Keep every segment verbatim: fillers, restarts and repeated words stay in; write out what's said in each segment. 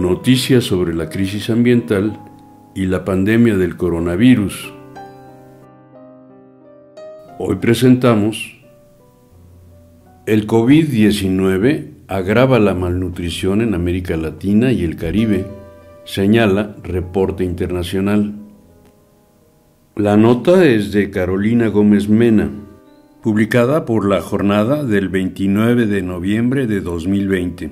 Noticias sobre la crisis ambiental y la pandemia del coronavirus. Hoy presentamos: el COVID diecinueve agrava la malnutrición en América Latina y el Caribe, señala Reporte Internacional. La nota es de Carolina Gómez Mena, publicada por La Jornada del veintinueve de noviembre de dos mil veinte.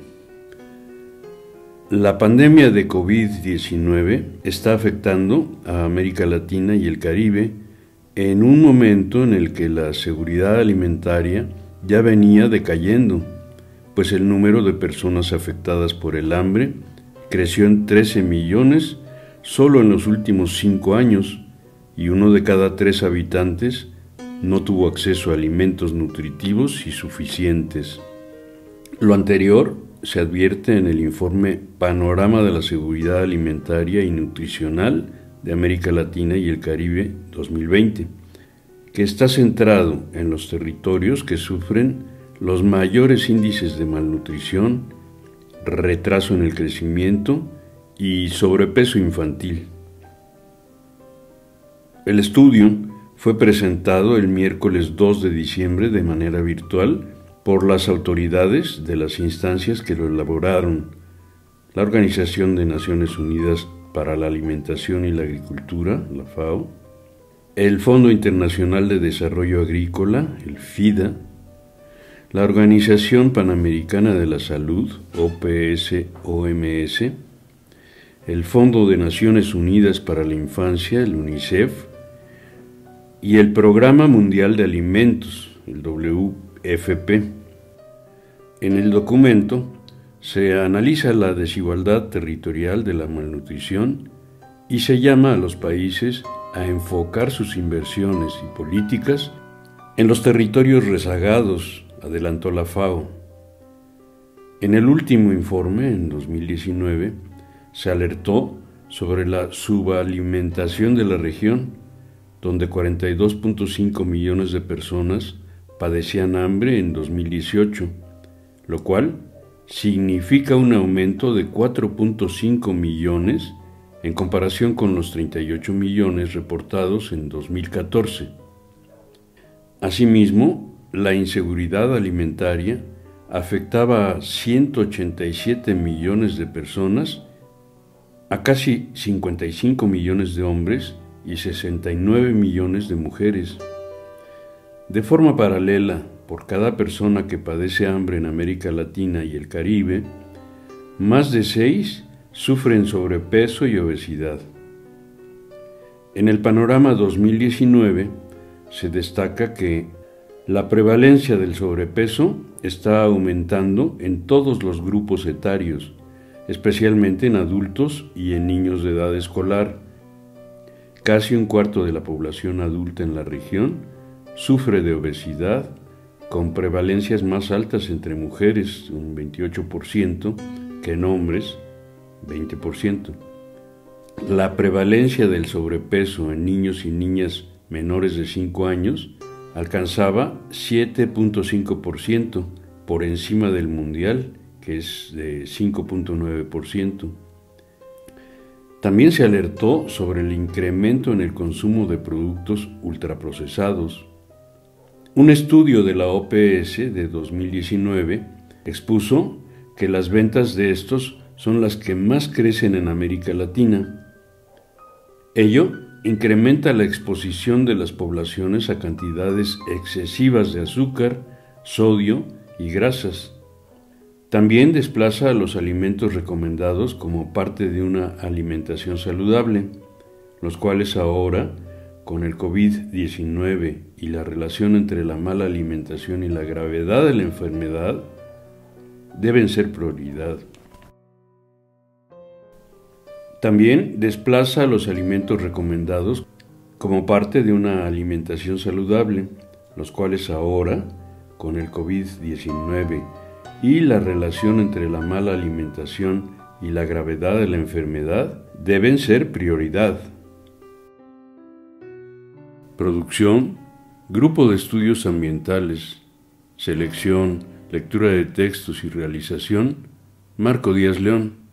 La pandemia de COVID diecinueve está afectando a América Latina y el Caribe en un momento en el que la seguridad alimentaria ya venía decayendo, pues el número de personas afectadas por el hambre creció en trece millones solo en los últimos cinco años y uno de cada tres habitantes no tuvo acceso a alimentos nutritivos y suficientes. Lo anterior se advierte en el informe Panorama de la Seguridad Alimentaria y Nutricional de América Latina y el Caribe dos mil veinte, que está centrado en los territorios que sufren los mayores índices de malnutrición, retraso en el crecimiento y sobrepeso infantil. El estudio fue presentado el miércoles dos de diciembre de manera virtual por las autoridades de las instancias que lo elaboraron: la Organización de Naciones Unidas para la Alimentación y la Agricultura, la FAO, el Fondo Internacional de Desarrollo Agrícola, el FIDA, la Organización Panamericana de la Salud, O P S O M S, el Fondo de Naciones Unidas para la Infancia, el UNICEF, y el Programa Mundial de Alimentos, el W F P. En el documento se analiza la desigualdad territorial de la malnutrición y se llama a los países a enfocar sus inversiones y políticas en los territorios rezagados, adelantó la FAO. En el último informe, en dos mil diecinueve, se alertó sobre la subalimentación de la región, donde cuarenta y dos punto cinco millones de personas padecían hambre en dos mil dieciocho, lo cual significa un aumento de cuatro punto cinco millones en comparación con los treinta y ocho millones reportados en dos mil catorce. Asimismo, la inseguridad alimentaria afectaba a ciento ochenta y siete millones de personas, a casi cincuenta y cinco millones de hombres y sesenta y nueve millones de mujeres. De forma paralela, por cada persona que padece hambre en América Latina y el Caribe, más de seis sufren sobrepeso y obesidad. En el panorama dos mil diecinueve se destaca que la prevalencia del sobrepeso está aumentando en todos los grupos etarios, especialmente en adultos y en niños de edad escolar. Casi un cuarto de la población adulta en la región sufre de obesidad, con prevalencias más altas entre mujeres, un veintiocho por ciento, que en hombres, veinte por ciento. La prevalencia del sobrepeso en niños y niñas menores de cinco años alcanzaba siete punto cinco por ciento, por encima del mundial, que es de cinco punto nueve por ciento. También se alertó sobre el incremento en el consumo de productos ultraprocesados. Un estudio de la O P S de dos mil diecinueve expuso que las ventas de estos son las que más crecen en América Latina. Ello incrementa la exposición de las poblaciones a cantidades excesivas de azúcar, sodio y grasas. También desplaza a los alimentos recomendados como parte de una alimentación saludable, los cuales ahora, con el COVID diecinueve y la relación entre la mala alimentación y la gravedad de la enfermedad, deben ser prioridad. También desplaza a los alimentos recomendados como parte de una alimentación saludable, los cuales ahora, con el COVID diecinueve y la relación entre la mala alimentación y la gravedad de la enfermedad, deben ser prioridad. Producción: Grupo de Estudios Ambientales. Selección, lectura de textos y realización: Marco Díaz León.